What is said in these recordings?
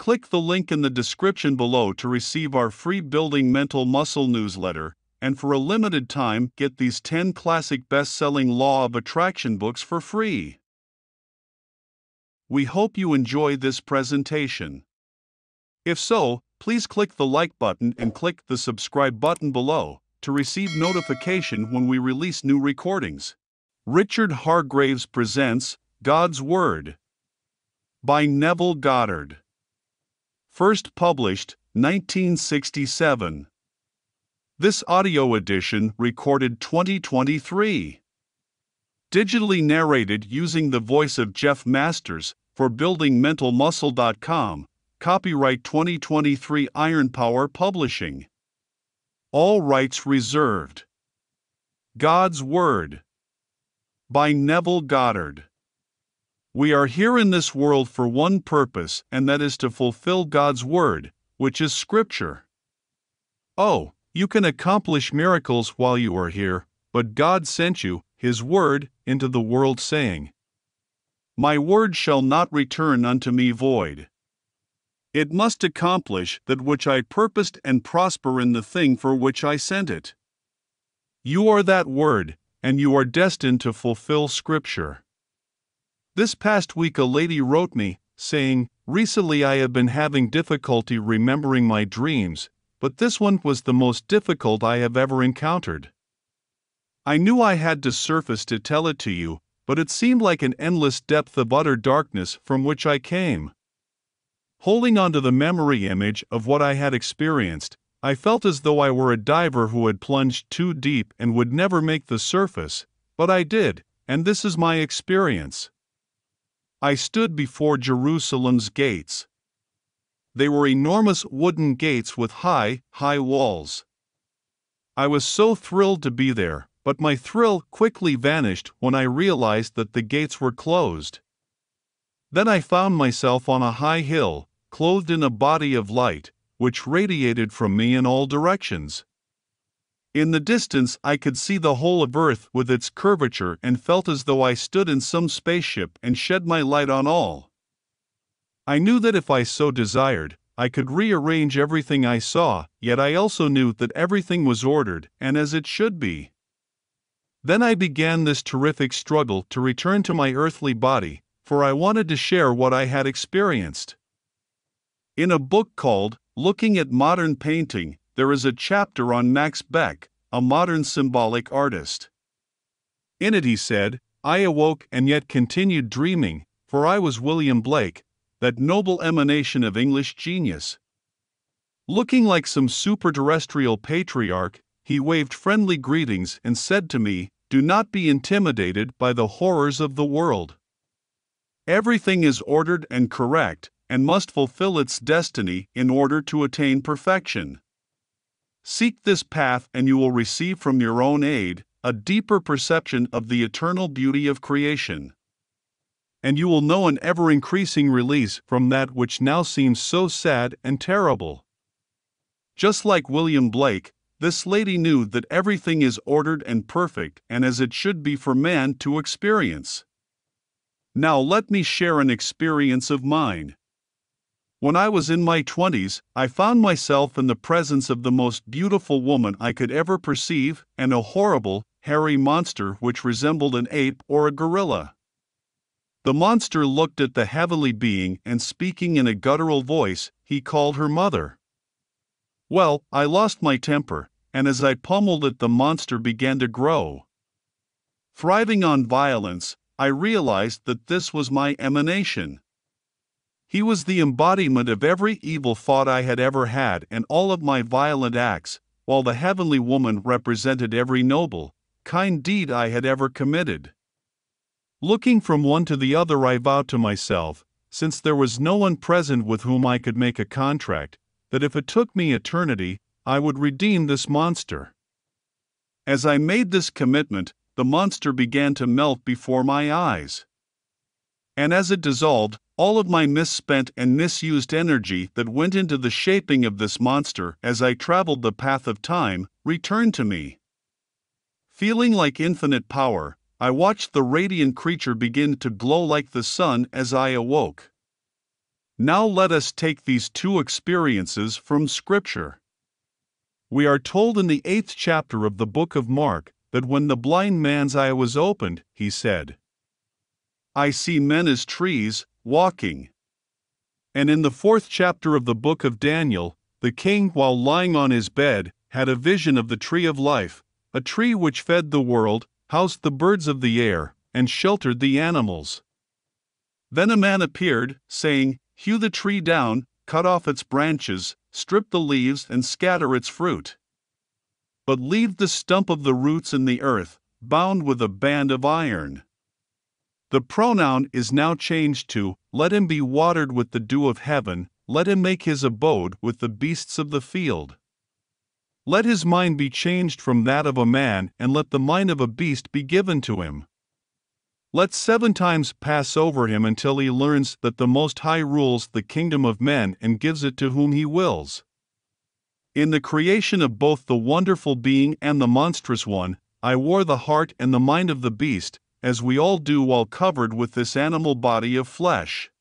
Click the link in the description below to receive our free Building Mental Muscle newsletter, and for a limited time, get these 10 classic best-selling Law of Attraction books for free. We hope you enjoy this presentation. If so, please click the like button and click the subscribe button below to receive notification when we release new recordings. Richard Hargreaves presents God's Word by Neville Goddard. First published 1967. This audio edition recorded 2023. Digitally narrated using the voice of Jeff Masters for BuildingMentalMuscle.com. Copyright 2023 Ironpower Publishing. All rights reserved. God's Word by Neville Goddard. We are here in this world for one purpose, and that is to fulfill God's Word, which is Scripture. Oh, you can accomplish miracles while you are here, but God sent you, His Word, into the world saying, "My Word shall not return unto me void." It must accomplish that which I purposed and prosper in the thing for which I sent it. You are that Word, and you are destined to fulfill Scripture. This past week a lady wrote me, saying, "Recently I have been having difficulty remembering my dreams, but this one was the most difficult I have ever encountered. I knew I had to surface to tell it to you, but it seemed like an endless depth of utter darkness from which I came. Holding onto the memory image of what I had experienced, I felt as though I were a diver who had plunged too deep and would never make the surface, but I did, and this is my experience. I stood before Jerusalem's gates. They were enormous wooden gates with high, high walls. I was so thrilled to be there, but my thrill quickly vanished when I realized that the gates were closed. Then I found myself on a high hill, clothed in a body of light, which radiated from me in all directions. In the distance I could see the whole of Earth with its curvature and felt as though I stood in some spaceship and shed my light on all. I knew that if I so desired, I could rearrange everything I saw, yet I also knew that everything was ordered and as it should be. Then I began this terrific struggle to return to my earthly body, for I wanted to share what I had experienced. In a book called Looking at Modern Painting, there is a chapter on Max Beck, a modern symbolic artist. In it he said, "I awoke and yet continued dreaming, for I was William Blake, that noble emanation of English genius. Looking like some superterrestrial patriarch, he waved friendly greetings and said to me, 'Do not be intimidated by the horrors of the world. Everything is ordered and correct, and must fulfill its destiny in order to attain perfection. Seek this path and you will receive from your own aid a deeper perception of the eternal beauty of creation. And you will know an ever-increasing release from that which now seems so sad and terrible.'" Just like William Blake, this lady knew that everything is ordered and perfect and as it should be for man to experience. Now let me share an experience of mine. When I was in my 20s, I found myself in the presence of the most beautiful woman I could ever perceive and a horrible, hairy monster which resembled an ape or a gorilla. The monster looked at the heavenly being and, speaking in a guttural voice, he called her mother. Well, I lost my temper, and as I pummeled it, the monster began to grow. Thriving on violence, I realized that this was my emanation. He was the embodiment of every evil thought I had ever had and all of my violent acts, while the heavenly woman represented every noble, kind deed I had ever committed. Looking from one to the other, I vowed to myself, since there was no one present with whom I could make a contract, that if it took me eternity, I would redeem this monster. As I made this commitment, the monster began to melt before my eyes. And as it dissolved, all of my misspent and misused energy that went into the shaping of this monster as I traveled the path of time returned to me. Feeling like infinite power, I watched the radiant creature begin to glow like the sun as I awoke. Now let us take these two experiences from Scripture. We are told in the 8th chapter of the book of Mark that when the blind man's eye was opened, he said, "I see men as trees, walking." And in the 4th chapter of the book of Daniel, the king, while lying on his bed, had a vision of the tree of life, a tree which fed the world, housed the birds of the air, and sheltered the animals. Then a man appeared, saying, "Hew the tree down, cut off its branches, strip the leaves and scatter its fruit. But leave the stump of the roots in the earth, bound with a band of iron." The pronoun is now changed to, "Let him be watered with the dew of heaven, let him make his abode with the beasts of the field." Let his mind be changed from that of a man, and let the mind of a beast be given to him. Let 7 times pass over him until he learns that the Most High rules the kingdom of men and gives it to whom he wills. In the creation of both the wonderful being and the monstrous one, I wore the heart and the mind of the beast, as we all do while covered with this animal body of flesh.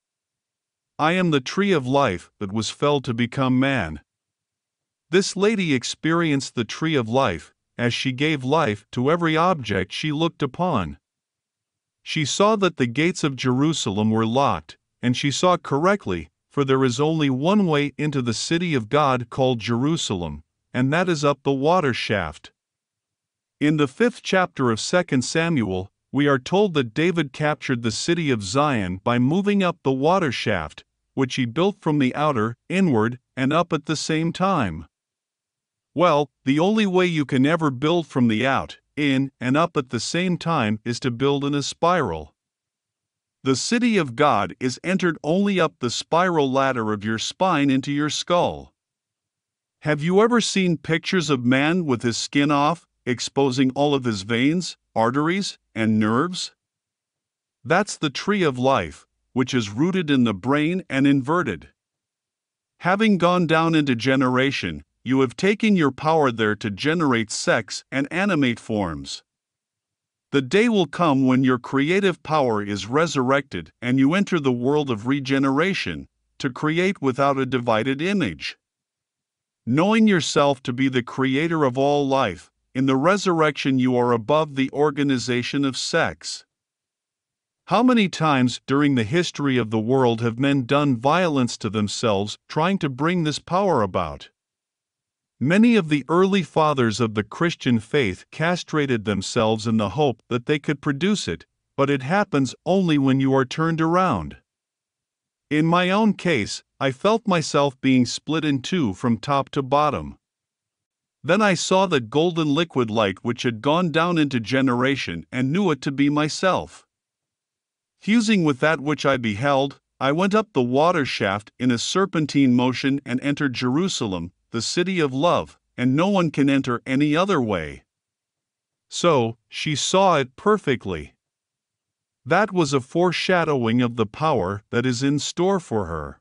I am the tree of life that was felled to become man. This lady experienced the tree of life, as she gave life to every object she looked upon. She saw that the gates of Jerusalem were locked, and she saw correctly, for there is only one way into the city of God called Jerusalem, and that is up the water shaft. In the 5th chapter of 2 Samuel, we are told that David captured the city of Zion by moving up the water shaft, which he built from the outer, inward, and up at the same time. Well, the only way you can ever build from the out, in, and up at the same time is to build in a spiral. The city of God is entered only up the spiral ladder of your spine into your skull. Have you ever seen pictures of man with his skin off, exposing all of his veins, arteries, and nerves? That's the tree of life, which is rooted in the brain and inverted. Having gone down into generation, you have taken your power there to generate sex and animate forms. The day will come when your creative power is resurrected and you enter the world of regeneration, to create without a divided image. Knowing yourself to be the creator of all life, in the resurrection you are above the organization of sex. How many times during the history of the world have men done violence to themselves trying to bring this power about? Many of the early fathers of the Christian faith castrated themselves in the hope that they could produce it, but it happens only when you are turned around. In my own case, I felt myself being split in two from top to bottom. Then I saw the golden liquid light which had gone down into generation and knew it to be myself. Fusing with that which I beheld, I went up the water shaft in a serpentine motion and entered Jerusalem, the city of love, and no one can enter any other way. So, she saw it perfectly. That was a foreshadowing of the power that is in store for her.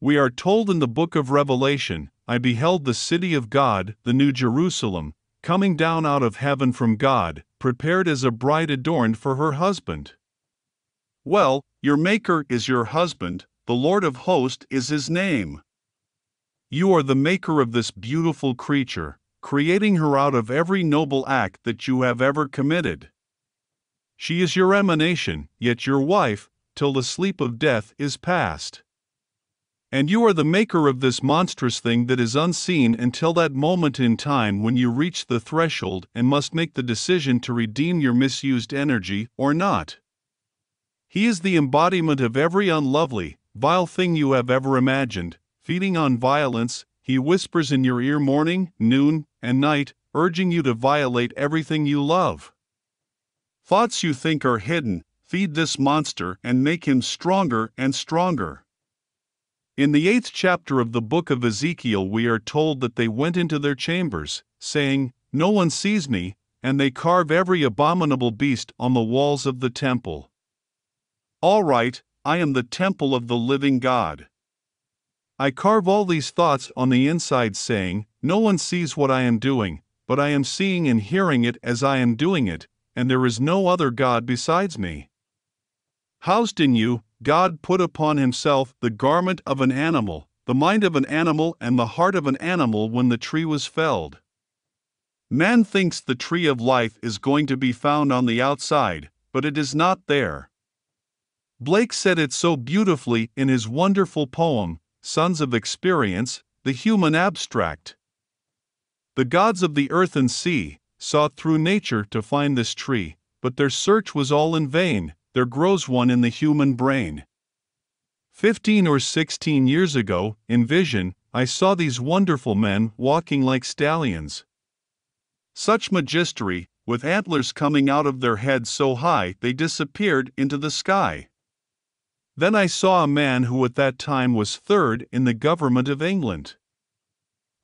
We are told in the book of Revelation, "I beheld the city of God, the new Jerusalem, coming down out of heaven from God, prepared as a bride adorned for her husband." Well, your Maker is your husband, the Lord of hosts is his name. You are the maker of this beautiful creature, creating her out of every noble act that you have ever committed. She is your emanation, yet your wife, till the sleep of death is past. And you are the maker of this monstrous thing that is unseen until that moment in time when you reach the threshold and must make the decision to redeem your misused energy or not. He is the embodiment of every unlovely, vile thing you have ever imagined. Feeding on violence, he whispers in your ear morning, noon, and night, urging you to violate everything you love. Thoughts you think are hidden, feed this monster and make him stronger and stronger. In the 8th chapter of the book of Ezekiel we are told that they went into their chambers, saying, "No one sees me," and they carve every abominable beast on the walls of the temple. All right, I am the temple of the living God. I carve all these thoughts on the inside saying, "No one sees what I am doing, but I am seeing and hearing it as I am doing it, and there is no other God besides me." Housed in you, God put upon himself the garment of an animal, the mind of an animal, and the heart of an animal when the tree was felled. Man thinks the tree of life is going to be found on the outside, but it is not there. Blake said it so beautifully in his wonderful poem, Sons of Experience, The Human Abstract. The gods of the earth and sea sought through nature to find this tree, but their search was all in vain. There grows one in the human brain. 15 or 16 years ago, in vision, I saw these wonderful men walking like stallions. Such majesty, with antlers coming out of their heads so high they disappeared into the sky. Then I saw a man who at that time was third in the government of England.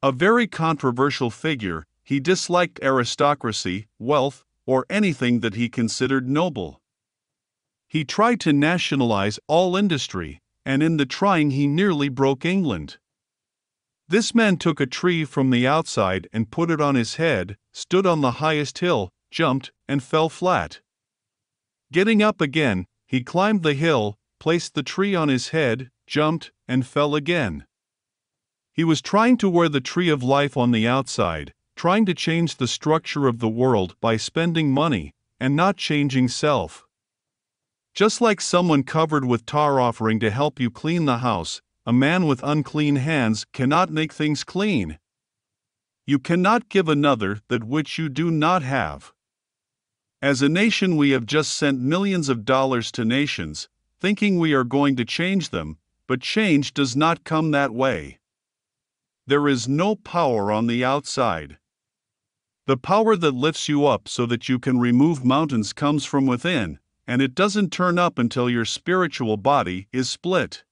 A very controversial figure, he disliked aristocracy, wealth, or anything that he considered noble. He tried to nationalize all industry, and in the trying he nearly broke England. This man took a tree from the outside and put it on his head, stood on the highest hill, jumped, and fell flat. Getting up again, he climbed the hill, placed the tree on his head, jumped, and fell again. He was trying to wear the tree of life on the outside, trying to change the structure of the world by spending money, and not changing self. Just like someone covered with tar offering to help you clean the house, a man with unclean hands cannot make things clean. You cannot give another that which you do not have. As a nation, we have just sent millions of dollars to nations, thinking we are going to change them, but change does not come that way. There is no power on the outside. The power that lifts you up so that you can remove mountains comes from within, and it doesn't turn up until your spiritual body is split.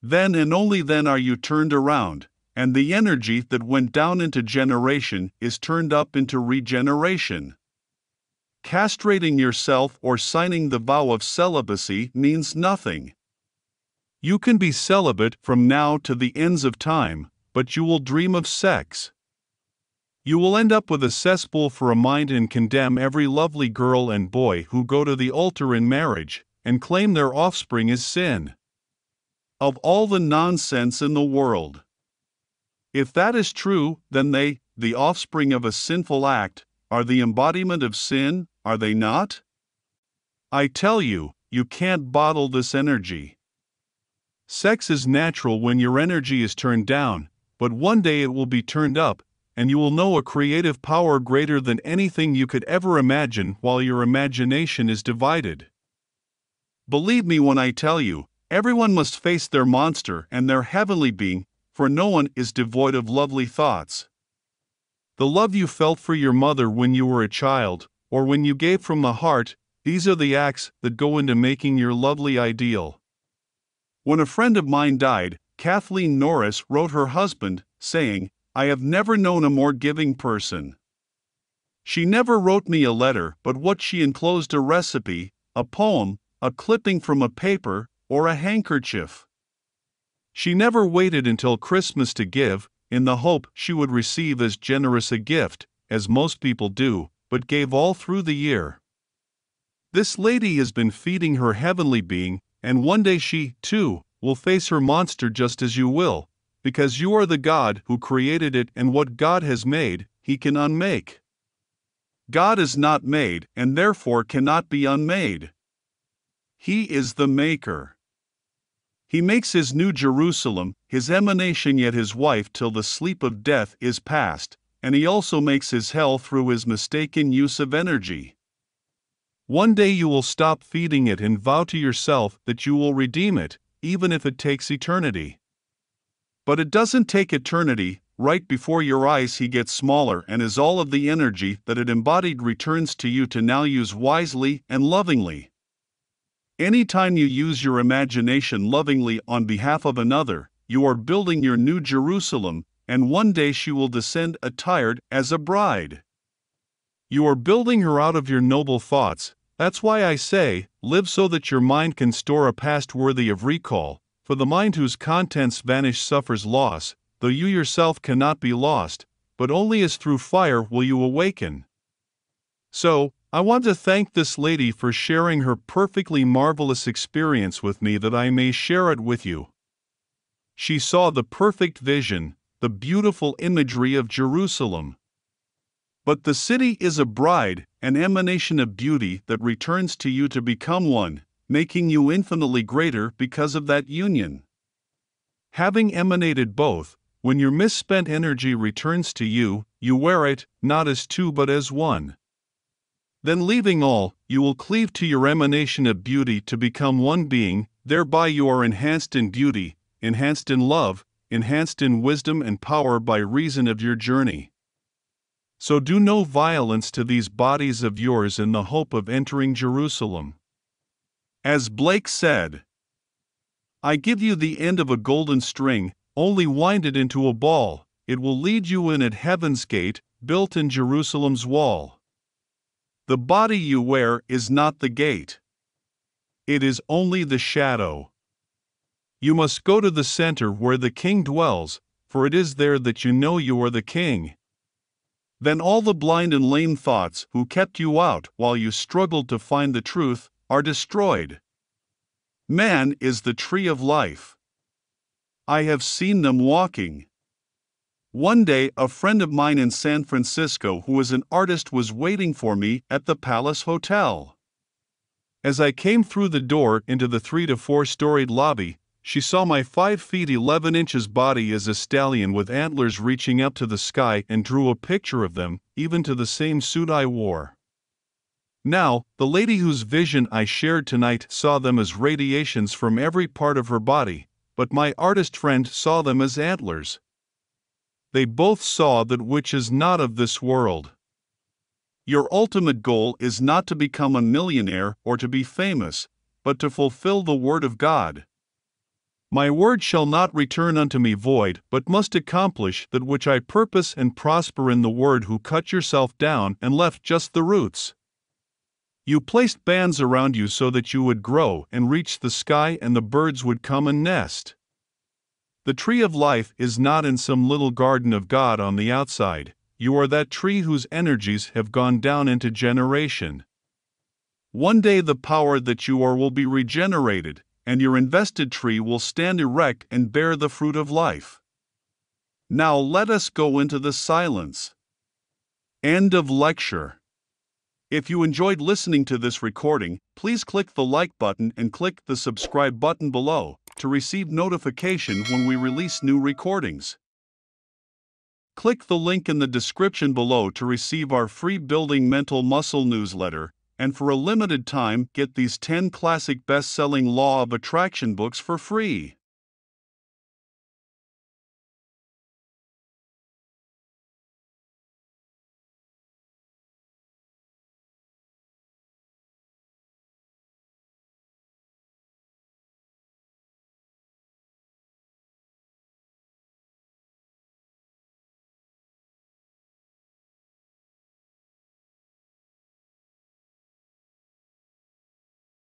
Then and only then are you turned around, and the energy that went down into generation is turned up into regeneration. Castrating yourself or signing the vow of celibacy means nothing. You can be celibate from now to the ends of time, but you will dream of sex. You will end up with a cesspool for a mind and condemn every lovely girl and boy who go to the altar in marriage and claim their offspring is sin. Of all the nonsense in the world. If that is true, then they, the offspring of a sinful act, are the embodiment of sin, are they not? I tell you, you can't bottle this energy. Sex is natural when your energy is turned down, but one day it will be turned up, and you will know a creative power greater than anything you could ever imagine while your imagination is divided. Believe me when I tell you, everyone must face their monster and their heavenly being, for no one is devoid of lovely thoughts. The love you felt for your mother when you were a child, or when you gave from the heart, these are the acts that go into making your lovely ideal. When a friend of mine died, Kathleen Norris wrote her husband, saying, "I have never known a more giving person." She never wrote me a letter, but what she enclosed a recipe, a poem, a clipping from a paper, or a handkerchief. She never waited until Christmas to give, in the hope she would receive as generous a gift, as most people do, but gave all through the year. This lady has been feeding her heavenly being, and one day she, too, will face her monster just as you will, because you are the God who created it, and what God has made, He can unmake. God is not made, and therefore cannot be unmade. He is the Maker. He makes His new Jerusalem, His emanation yet His wife till the sleep of death is past, and He also makes His hell through His mistaken use of energy. One day you will stop feeding it and vow to yourself that you will redeem it, even if it takes eternity. But it doesn't take eternity. Right before your eyes He gets smaller, and as all of the energy that it embodied returns to you to now use wisely and lovingly. Anytime you use your imagination lovingly on behalf of another, you are building your new Jerusalem, and one day she will descend attired as a bride. You are building her out of your noble thoughts. That's why I say, live so that your mind can store a past worthy of recall, for the mind whose contents vanish suffers loss, though you yourself cannot be lost, but only as through fire will you awaken. So, I want to thank this lady for sharing her perfectly marvelous experience with me that I may share it with you. She saw the perfect vision, the beautiful imagery of Jerusalem. But the city is a bride, an emanation of beauty that returns to you to become one, making you infinitely greater because of that union. Having emanated both, when your misspent energy returns to you, you wear it, not as two but as one. Then leaving all, you will cleave to your emanation of beauty to become one being, thereby you are enhanced in beauty, enhanced in love, enhanced in wisdom and power by reason of your journey. So do no violence to these bodies of yours in the hope of entering Jerusalem. As Blake said, I give you the end of a golden string, only wind it into a ball, it will lead you in at heaven's gate, built in Jerusalem's wall. The body you wear is not the gate. It is only the shadow. You must go to the center where the king dwells, for it is there that you know you are the king. Then all the blind and lame thoughts who kept you out while you struggled to find the truth are destroyed. Man is the tree of life. I have seen them walking. One day, a friend of mine in San Francisco who is an artist was waiting for me at the Palace Hotel. As I came through the door into the 3- to 4-storied lobby, she saw my 5 feet 11 inches body as a stallion with antlers reaching up to the sky and drew a picture of them, even to the same suit I wore. Now, the lady whose vision I shared tonight saw them as radiations from every part of her body, but my artist friend saw them as antlers. They both saw that which is not of this world. Your ultimate goal is not to become a millionaire or to be famous, but to fulfill the word of God. My word shall not return unto me void, but must accomplish that which I purpose and prosper in the word. Who cut yourself down and left just the roots. You placed bands around you so that you would grow and reach the sky and the birds would come and nest. The tree of life is not in some little garden of God on the outside. You are that tree whose energies have gone down into generation. One day the power that you are will be regenerated, and your invested tree will stand erect and bear the fruit of life. Now let us go into the silence. End of lecture. If you enjoyed listening to this recording, please click the like button and click the subscribe button below to receive notification when we release new recordings. Click the link in the description below to receive our free Building Mental Muscle newsletter, and for a limited time get these 10 classic best-selling Law of Attraction books for free.